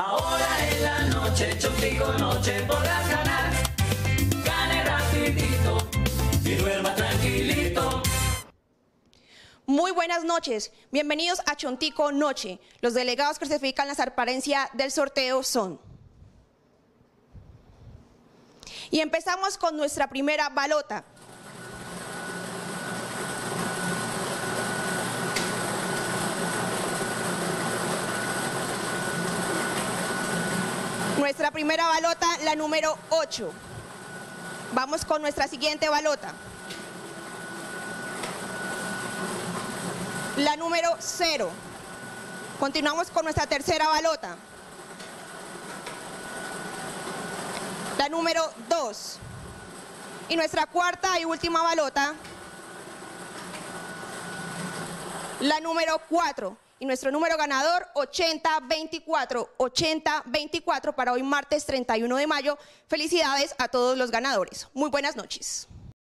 Ahora en la noche, Chontico Noche podrás ganar. Gane rapidito y duerma tranquilito. Muy buenas noches, bienvenidos a Chontico Noche. Los delegados que certifican la transparencia del sorteo son... Y empezamos con nuestra primera balota. Nuestra primera balota, la número 8. Vamos con nuestra siguiente balota. La número 0. Continuamos con nuestra tercera balota. La número 2. Y nuestra cuarta y última balota, la número 4. Y nuestro número ganador, 8024. 8024 para hoy martes 31 de mayo. Felicidades a todos los ganadores. Muy buenas noches.